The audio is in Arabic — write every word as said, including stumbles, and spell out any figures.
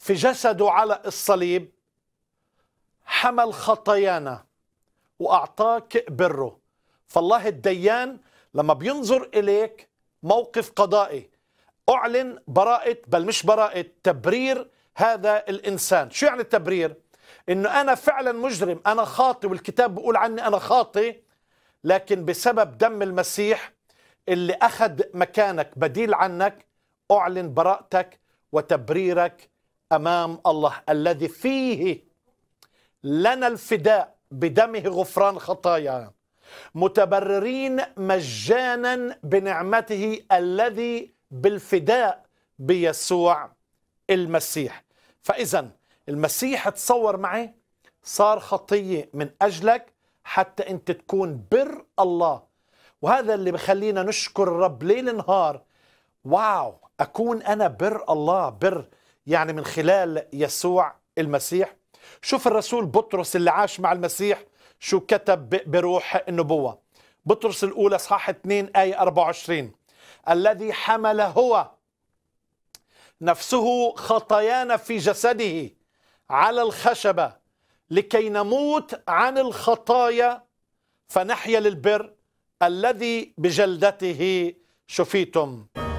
في جسده على الصليب حمل خطايانا وأعطاك بره. فالله الديان لما بينظر إليك موقف قضائي، أعلن براءة، بل مش براءة، تبرير هذا الإنسان. شو يعني التبرير؟ إنه أنا فعلا مجرم، أنا خاطئ، والكتاب بيقول عني أنا خاطئ، لكن بسبب دم المسيح اللي أخذ مكانك بديل عنك أعلن براءتك وتبريرك أمام الله، الذي فيه لنا الفداء بدمه غفران خطايا، متبررين مجانا بنعمته الذي بالفداء بيسوع المسيح. فإذا المسيح تصور معي صار خطية من أجلك حتى أنت تكون بر الله. وهذا اللي بخلينا نشكر الرب ليل نهار. واو، أكون أنا بر الله، بر يعني من خلال يسوع المسيح. شوف الرسول بطرس اللي عاش مع المسيح شو كتب بروح النبوة. بطرس الأولى اصحاح اثنين آية أربعة وعشرين: الذي حمل هو نفسه خطايانا في جسده على الخشبة لكي نموت عن الخطايا فنحيا للبر، الذي بجلدته شفيتم.